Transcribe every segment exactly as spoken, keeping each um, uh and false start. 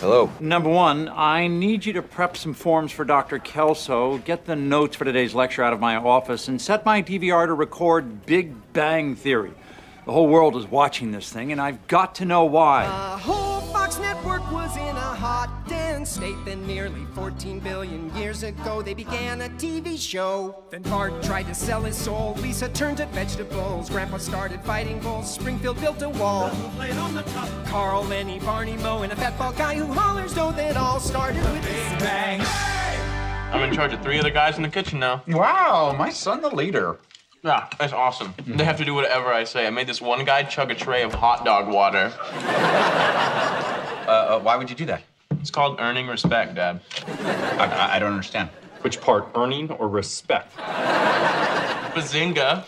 Hello. Number one, I need you to prep some forms for Doctor Kelso, get the notes for today's lecture out of my office, and set my D V R to record Big Bang Theory. The whole world is watching this thing, and I've got to know why. The whole Fox network was in a hot, dense state. Then nearly fourteen billion years ago, they began a T V show. Then Bart tried to sell his soul. Lisa turned to vegetables. Grandpa started fighting bulls. Springfield built a wall. Played on the top. Carl, Lenny, Barney, Moe, and a fatball guy who hollers, though that all started with Big Bang. Hey! I'm in charge of three other guys in the kitchen now. Wow, my son the leader. Yeah, that's awesome. Mm-hmm. They have to do whatever I say. I made this one guy chug a tray of hot dog water. uh, uh, why would you do that? It's called earning respect, Dad. I, I don't understand. Which part, earning or respect? Bazinga.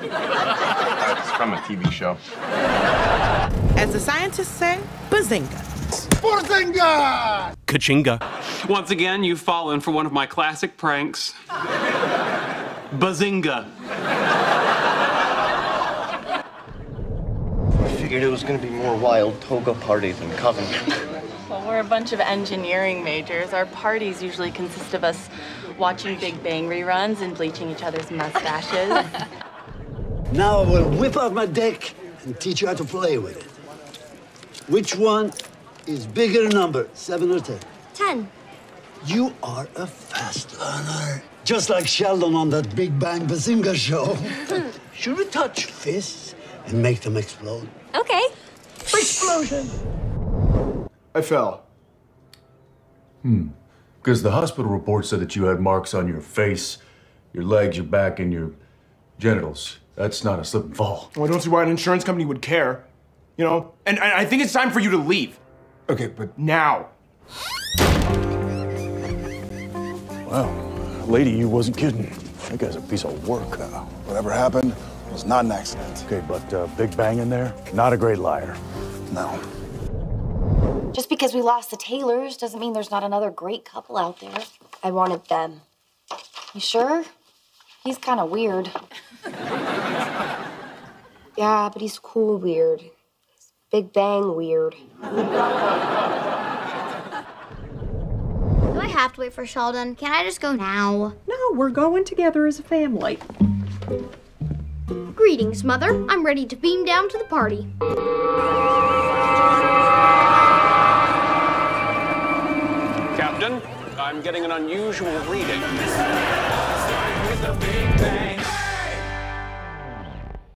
It's from a T V show. As the scientists say, bazinga. Bazinga! Kachinga. Once again, you've fallen for one of my classic pranks. Bazinga. I figured it was going to be more wild toga party than coven. Well, we're a bunch of engineering majors. Our parties usually consist of us watching Big Bang reruns and bleaching each other's mustaches. Now I will whip out my deck and teach you how to play with it. Which one is bigger number, seven or ten? Ten. You are a fast learner, just like Sheldon on that Big Bang Bazinga show. Should we touch fists and make them explode? Okay. Explosion! I fell. Hmm. Because the hospital report said that you had marks on your face, your legs, your back, and your genitals. That's not a slip and fall. Well, I don't see why an insurance company would care. You know, and I think it's time for you to leave. Okay, but now. Wow, lady, you wasn't kidding. That guy's a piece of work. Uh, whatever happened was not an accident. Okay, but uh, Big Bang in there, not a great liar. No. Just because we lost the Taylors doesn't mean there's not another great couple out there. I wanted them. You sure? He's kind of weird. Yeah, but he's cool weird. Big Bang weird. Do I have to wait for Sheldon? Can I just go now? No, we're going together as a family. Greetings, Mother. I'm ready to beam down to the party. Captain, I'm getting an unusual reading.